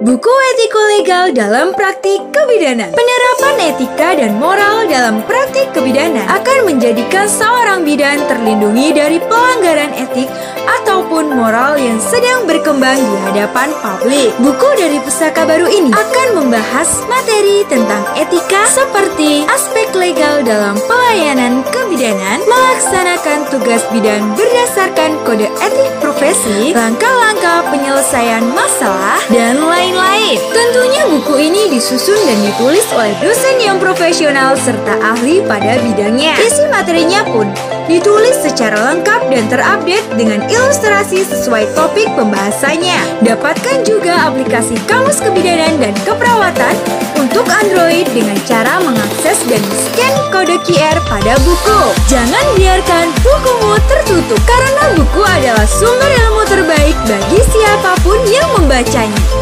Buku Etikolegal dalam Praktik Kebidanan. Penerapan etika dan moral dalam praktik kebidanan akan menjadikan seorang bidan terlindungi dari pelanggaran etik ataupun moral yang sedang berkembang di hadapan publik. Buku dari Pustaka Baru ini akan membahas materi tentang etika seperti aspek legal dalam pelayanan kebidanan, melaksanakan tugas bidan berdasarkan kode etik profesi, langkah-langkah penyelesaian masalah, dan lain-lain. Tentunya buku ini disusun dan ditulis oleh dosen yang profesional serta ahli pada bidangnya. Isi materinya pun ditulis secara lengkap dan terupdate dengan ilustrasi sesuai topik pembahasannya. Dapatkan juga aplikasi Kamus Kebidanan dan Keperawatan untuk Android dengan cara mengakses dan scan kode QR pada buku. Jangan biarkan bukumu tertutup, karena buku adalah sumber ilmu terbaik bagi siapapun yang membacanya.